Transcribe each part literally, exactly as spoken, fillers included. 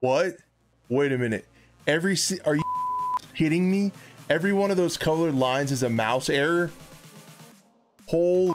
What? Wait a minute. Every si- are you kidding me? Every one of those colored lines is a mouse error? Holy.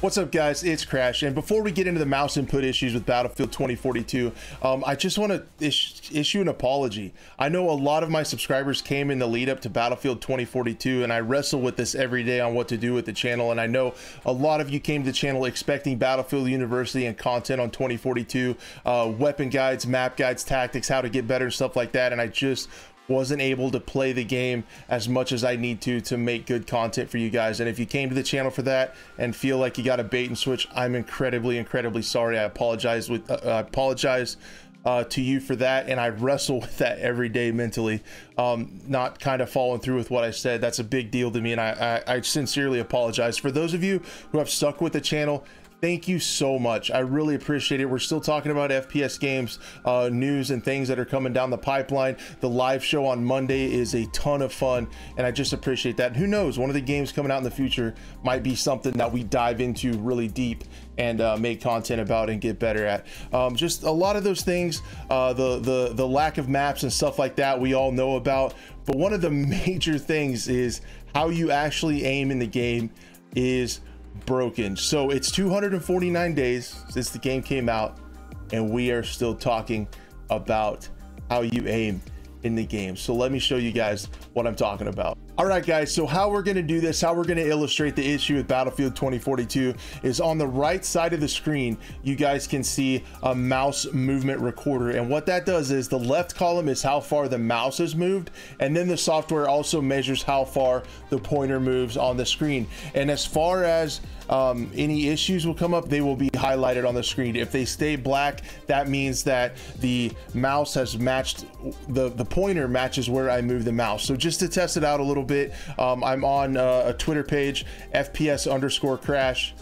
What's up guys, it's Crash, and before we get into the mouse input issues with Battlefield twenty forty-two, um, I just want to is issue an apology. I know a lot of my subscribers came in the lead up to Battlefield twenty forty-two, and I wrestle with this every day on what to do with the channel, and I know a lot of you came to the channel expecting Battlefield University and content on twenty forty-two, uh, weapon guides, map guides, tactics, how to get better, and stuff like that, and I just wasn't able to play the game as much as I need to to make good content for you guys. And if you came to the channel for that and feel like you got a bait and switch, I'm incredibly incredibly sorry. I apologize with uh, I apologize uh, to you for that, and I wrestle with that every day mentally, um, not kind of following through with what I said. That's a big deal to me, and I, I, I sincerely apologize. For those of you who have stuck with the channel, thank you so much. I really appreciate it. We're still talking about F P S games, uh, news and things that are coming down the pipeline. The live show on Monday is a ton of fun, and I just appreciate that. And who knows, one of the games coming out in the future might be something that we dive into really deep and uh, make content about and get better at. Um, just a lot of those things, uh, the, the, the lack of maps and stuff like that we all know about. But one of the major things is how you actually aim in the game is broken. So it's two hundred forty-nine days since the game came out, and we are still talking about how you aim in the game. So let me show you guys what I'm talking about. All right guys, so how we're gonna do this, how we're gonna illustrate the issue with Battlefield twenty forty-two is on the right side of the screen, you guys can see a mouse movement recorder. And what that does is the left column is how far the mouse has moved, and then the software also measures how far the pointer moves on the screen. And as far as um, any issues will come up, they will be highlighted on the screen. If they stay black, that means that the mouse has matched, the, the pointer matches where I move the mouse. So just to test it out a little bit, um, I'm on uh, a Twitter page, F P S underscore Crash.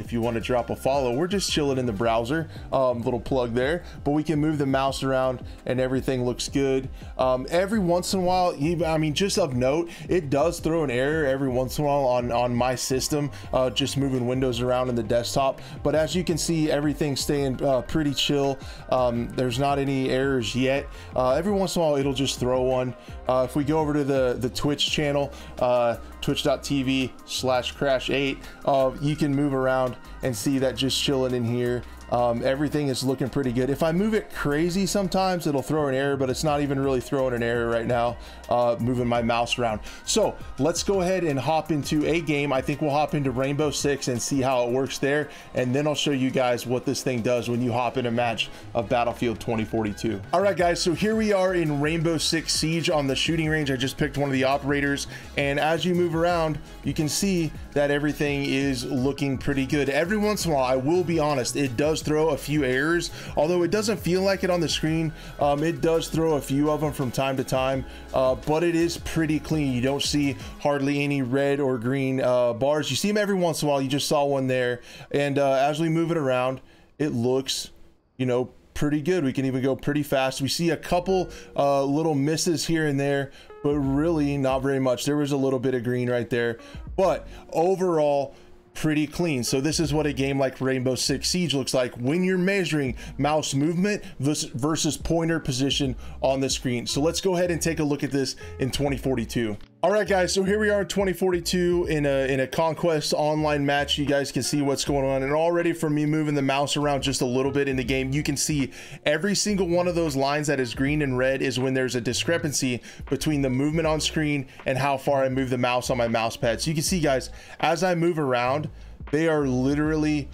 If you want to drop a follow, we're just chilling in the browser, um, little plug there, but we can move the mouse around and everything looks good. Um, every once in a while, even, I mean, just of note, it does throw an error every once in a while on, on my system, uh, just moving windows around in the desktop. But as you can see, everything's staying uh, pretty chill. Um, there's not any errors yet. Uh, every once in a while, it'll just throw one. Uh, if we go over to the, the Twitch channel, uh, twitch.tv slash crash eight, uh, you can move around and see that just chilling in here. Um, everything is looking pretty good. If I move it crazy, sometimes it'll throw an error, but it's not even really throwing an error right now, uh, moving my mouse around. So let's go ahead and hop into a game. I think we'll hop into Rainbow Six and see how it works there. And then I'll show you guys what this thing does when you hop in a match of Battlefield twenty forty-two. All right guys, so here we are in Rainbow Six Siege on the shooting range. I just picked one of the operators, and as you move around, you can see that everything is looking pretty good. Every once in a while, I will be honest, it does throw a few errors, although it doesn't feel like it on the screen. Um, it does throw a few of them from time to time, uh, but it is pretty clean. You don't see hardly any red or green uh, bars. You see them every once in a while. You just saw one there, and uh, as we move it around, it looks, you know, pretty good. We can even go pretty fast. We see a couple uh, little misses here and there, but really not very much. There was a little bit of green right there, but overall pretty clean. So this is what a game like Rainbow Six Siege looks like when you're measuring mouse movement versus pointer position on the screen. So let's go ahead and take a look at this in twenty forty-two. All right guys, so here we are in twenty forty-two in a in a Conquest online match. You guys can see what's going on, and already from me moving the mouse around just a little bit in the game, you can see every single one of those lines that is green and red is when there's a discrepancy between the movement on screen and how far I move the mouse on my mouse pad. So you can see guys, as I move around, they are literally,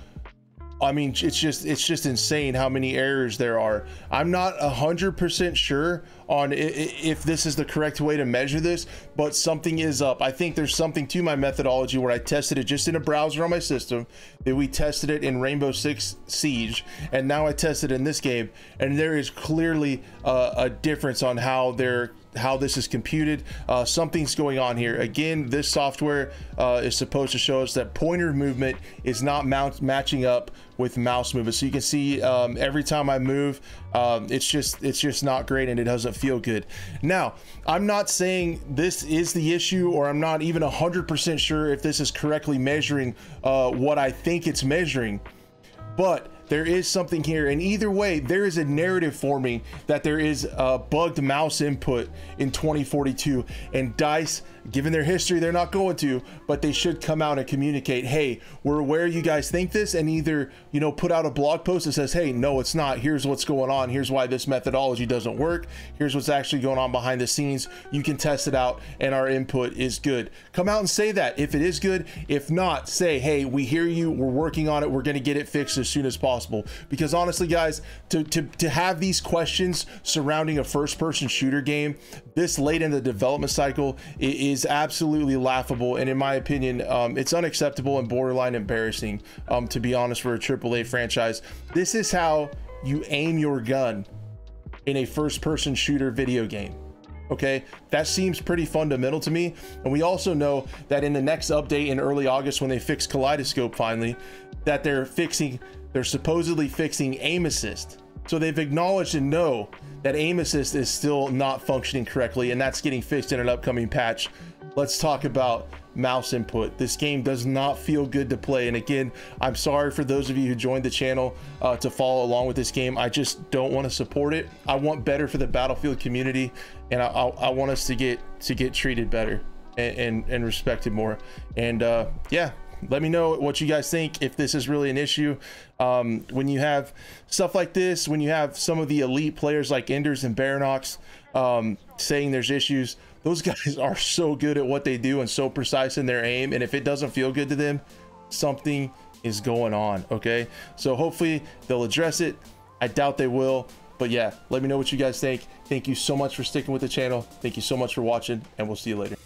I mean, it's just it's just insane how many errors there are. I'm not a hundred percent sure on if this is the correct way to measure this, but something is up. I think there's something to my methodology where I tested it just in a browser on my system, then we tested it in Rainbow Six Siege, and now I tested in this game, and there is clearly a, a difference on how they're how this is computed. Uh, something's going on here. Again, this software uh, is supposed to show us that pointer movement is not mount matching up with mouse movement. So you can see um, every time I move, um, it's just it's just not great, and it doesn't feel good. Now, I'm not saying this is the issue, or I'm not even one hundred percent sure if this is correctly measuring uh, what I think it's measuring, but there is something here. And either way, there is a narrative forming that there is a bugged mouse input in twenty forty-two, and DICE, given their history, they're not going to, but they should come out and communicate, hey, we're aware you guys think this, and either, you know, put out a blog post that says, hey, no, it's not, here's what's going on, here's why this methodology doesn't work, here's what's actually going on behind the scenes, you can test it out, and our input is good. Come out and say that if it is good. If not, say, hey, we hear you, we're working on it, we're going to get it fixed as soon as possible. Possible. Because honestly, guys, to, to, to have these questions surrounding a first-person shooter game this late in the development cycle is absolutely laughable, and in my opinion, um, it's unacceptable and borderline embarrassing, um, to be honest, for a triple A franchise. This is how you aim your gun in a first-person shooter video game. Okay, that seems pretty fundamental to me. And we also know that in the next update in early August, when they fix Kaleidoscope finally, that they're fixing They're supposedly fixing aim assist. So they've acknowledged and know that aim assist is still not functioning correctly, and that's getting fixed in an upcoming patch. Let's talk about mouse input. This game does not feel good to play. And again, I'm sorry for those of you who joined the channel uh, to follow along with this game. I just don't want to support it. I want better for the Battlefield community, and I, I, I want us to get to get treated better and, and, and respected more. And uh, yeah. Let me know what you guys think, if this is really an issue. Um, when you have stuff like this, when you have some of the elite players like Enders and Baronox um, saying there's issues, those guys are so good at what they do and so precise in their aim. And if it doesn't feel good to them, something is going on, okay? So hopefully they'll address it. I doubt they will. But yeah, let me know what you guys think. Thank you so much for sticking with the channel. Thank you so much for watching, and we'll see you later.